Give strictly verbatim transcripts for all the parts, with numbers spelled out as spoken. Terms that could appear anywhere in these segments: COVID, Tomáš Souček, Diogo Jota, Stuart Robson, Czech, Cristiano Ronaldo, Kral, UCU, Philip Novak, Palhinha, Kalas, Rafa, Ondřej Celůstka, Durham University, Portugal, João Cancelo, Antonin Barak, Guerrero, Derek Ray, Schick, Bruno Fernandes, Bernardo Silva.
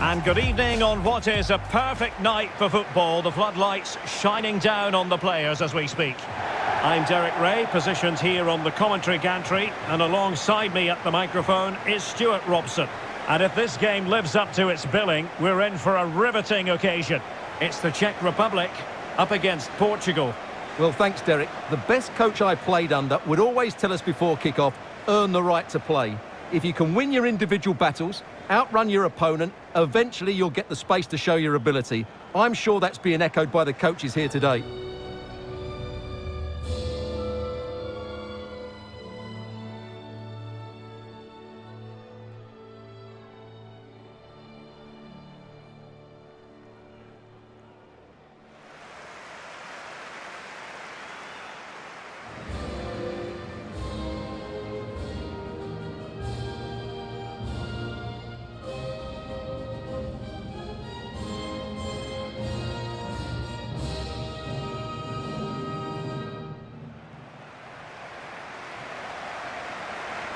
And good evening on what is a perfect night for football. The floodlights shining down on the players as we speak. I'm Derek Ray, positioned here on the commentary gantry, and alongside me at the microphone is Stuart Robson. And if this game lives up to its billing, we're in for a riveting occasion. It's the Czech Republic up against Portugal. Well, thanks, Derek. The best coach I played under would always tell us before kickoff, earn the right to play. If you can win your individual battles, outrun your opponent, eventually you'll get the space to show your ability. I'm sure that's being echoed by the coaches here today.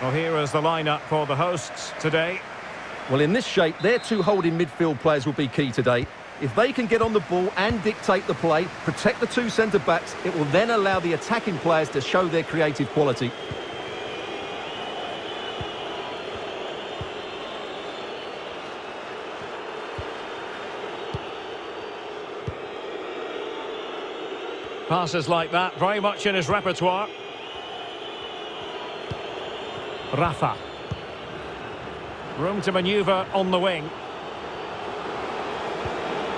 Well, here is the lineup for the hosts today. Well, in this shape, their two holding midfield players will be key today. If they can get on the ball and dictate the play, protect the two centre-backs, it will then allow the attacking players to show their creative quality. Passes like that, very much in his repertoire. Rafa. Room to manoeuvre on the wing.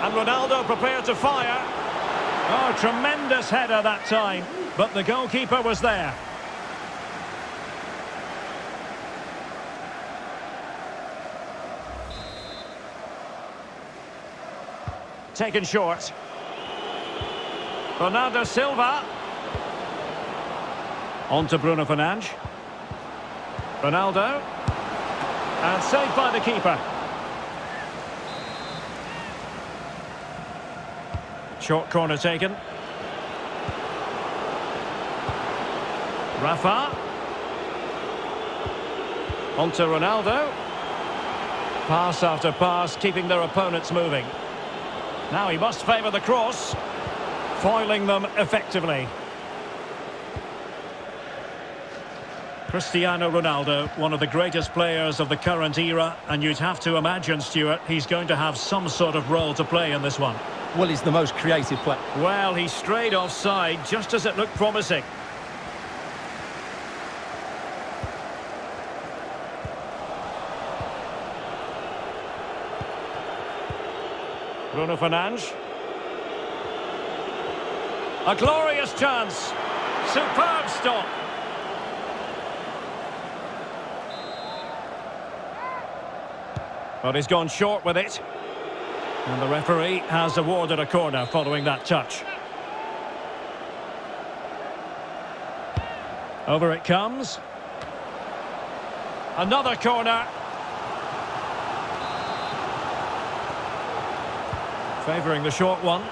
And Ronaldo prepared to fire. Oh, tremendous header that time, but the goalkeeper was there. Taken short. Bernardo Silva. On to Bruno Fernandes. Ronaldo, and saved by the keeper. Short corner taken. Rafa. Onto Ronaldo. Pass after pass, keeping their opponents moving. Now he must favour the cross, foiling them effectively. Cristiano Ronaldo, one of the greatest players of the current era, and you'd have to imagine, Stuart, he's going to have some sort of role to play in this one. Well, he's the most creative player. Well, he strayed offside just as it looked promising. Bruno Fernandes. A glorious chance. Superb stop. But he's gone short with it. And the referee has awarded a corner following that touch. Over it comes. Another corner. Favouring the short one.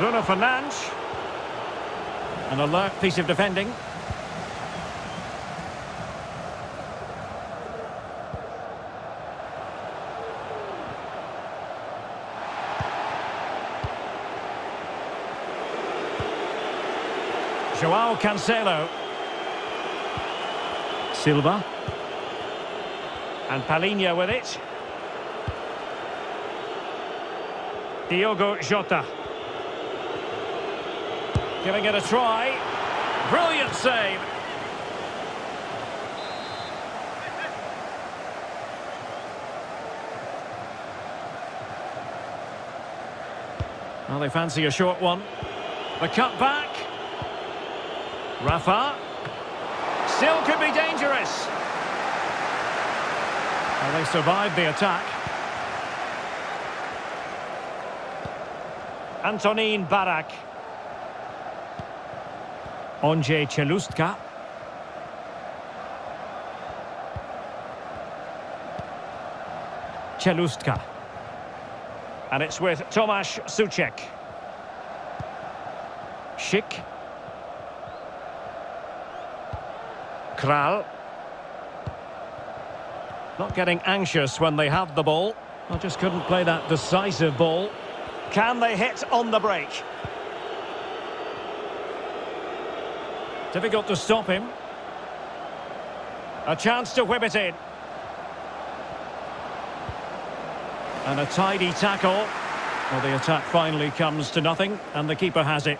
Bruno Fernandes. An alert piece of defending. João Cancelo. Silva. And Palhinha with it. Diogo Jota. Giving it a try. Brilliant save. Well, they fancy a short one. The cut back. Rafa, still could be dangerous. And they survived the attack. Antonin Barak. Ondřej Celůstka. Celůstka. And it's with Tomáš Souček. Schick. Kral. Not getting anxious when they have the ball. I just couldn't play that decisive ball. Can they hit on the break? Difficult to stop him. A chance to whip it in. And a tidy tackle. Well, the attack finally comes to nothing, and the keeper has it.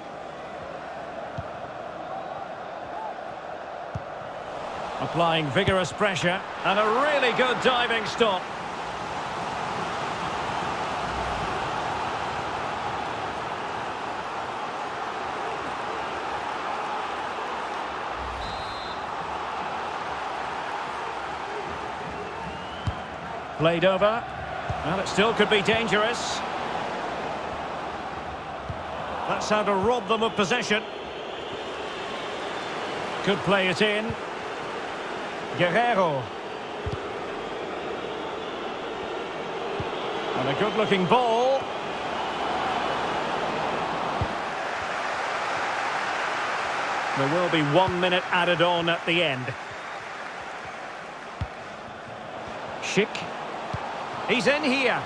Applying vigorous pressure, and a really good diving stop. Played over. Well, it still could be dangerous. That's how to rob them of possession. Could play it in. Guerrero. And a good-looking ball. There will be one minute added on at the end. Schick. He's in here.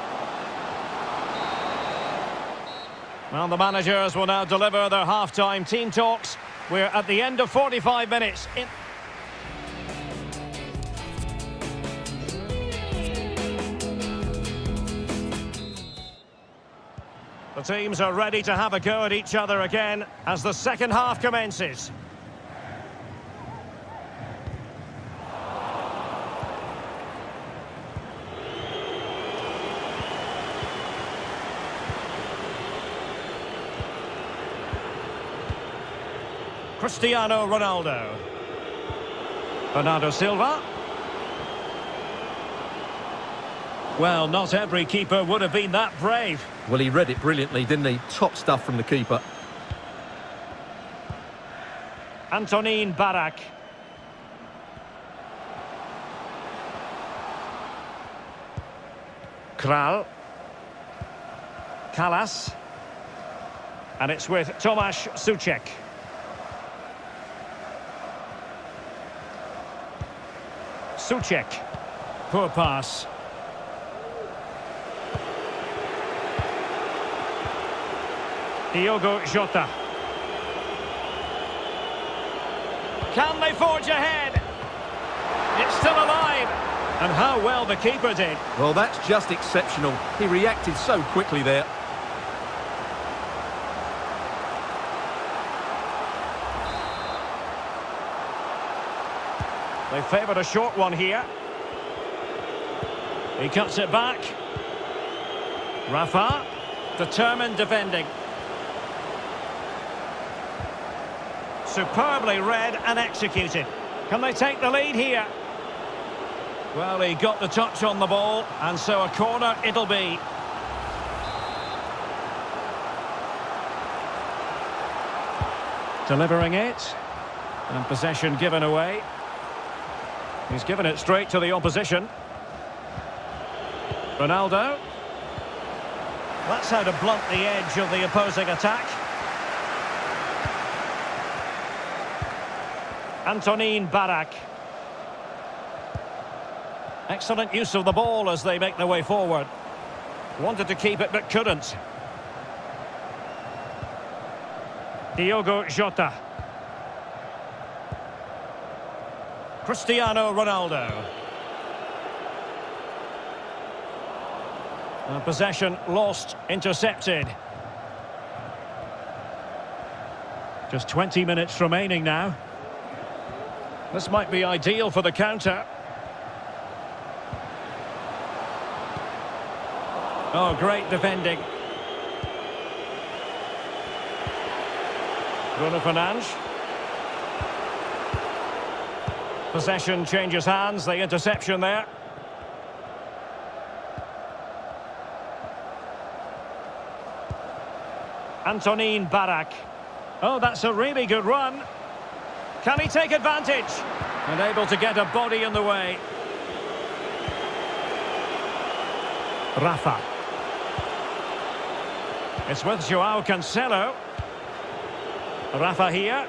Well, the managers will now deliver their half-time team talks. We're at the end of forty-five minutes. In the teams are ready to have a go at each other again as the second half commences. Cristiano Ronaldo. Bernardo Silva. Well, not every keeper would have been that brave. Well, he read it brilliantly, didn't he? Top stuff from the keeper. Antonin Barak. Kral. Kalas. And it's with Tomáš Souček. Souček, poor pass. Diogo Jota. Can they forge ahead? It's still alive. And how well the keeper did. Well, that's just exceptional. He reacted so quickly there. They favoured a short one here. He cuts it back. Rafa, determined defending. Superbly read and executed. Can they take the lead here? Well, he got the touch on the ball, and so a corner it'll be. Delivering it. And possession given away. He's given it straight to the opposition. Ronaldo. That's how to blunt the edge of the opposing attack. Antonin Barak. Excellent use of the ball as they make their way forward. Wanted to keep it but couldn't. Diogo Jota. Cristiano Ronaldo. A possession lost, intercepted. Just twenty minutes remaining now. This might be ideal for the counter. Oh, great defending. Bruno Fernandes. Possession changes hands, the interception there. Antonin Barak. Oh, that's a really good run. Can he take advantage? And able to get a body in the way. Rafa. It's with João Cancelo. Rafa here.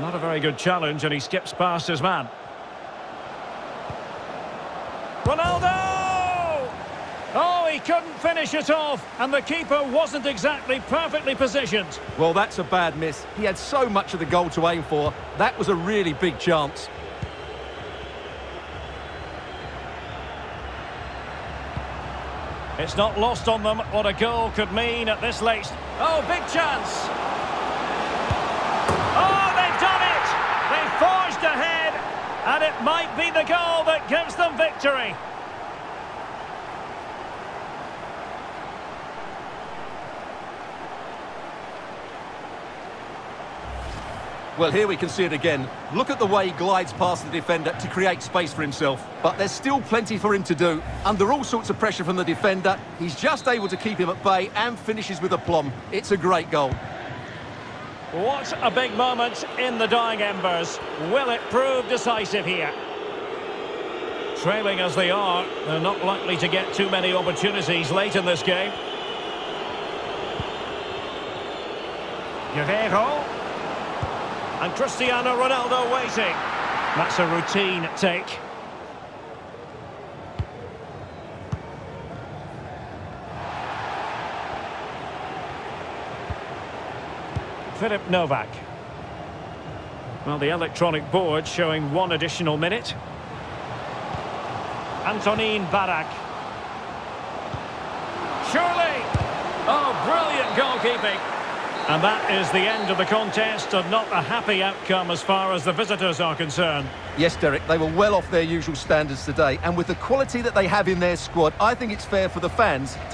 Not a very good challenge, and he skips past his man. Ronaldo! Oh, he couldn't finish it off, and the keeper wasn't exactly perfectly positioned. Well, that's a bad miss. He had so much of the goal to aim for. That was a really big chance. It's not lost on them what a goal could mean at this late. Oh, big chance. Oh, they've done it. They forged ahead, and it might be the goal that gives them victory. Well, here we can see it again. Look at the way he glides past the defender to create space for himself. But there's still plenty for him to do. Under all sorts of pressure from the defender, he's just able to keep him at bay and finishes with aplomb. It's a great goal. What a big moment in the dying embers. Will it prove decisive here? Trailing as they are, they're not likely to get too many opportunities late in this game. Guerrero. And Cristiano Ronaldo waiting. That's a routine take. Philip Novak. Well, the electronic board showing one additional minute. Antonin Barak. Surely! Oh, brilliant goalkeeping. And that is the end of the contest, and not a happy outcome as far as the visitors are concerned. Yes, Derek, they were well off their usual standards today, and with the quality that they have in their squad, I think it's fair for the fans to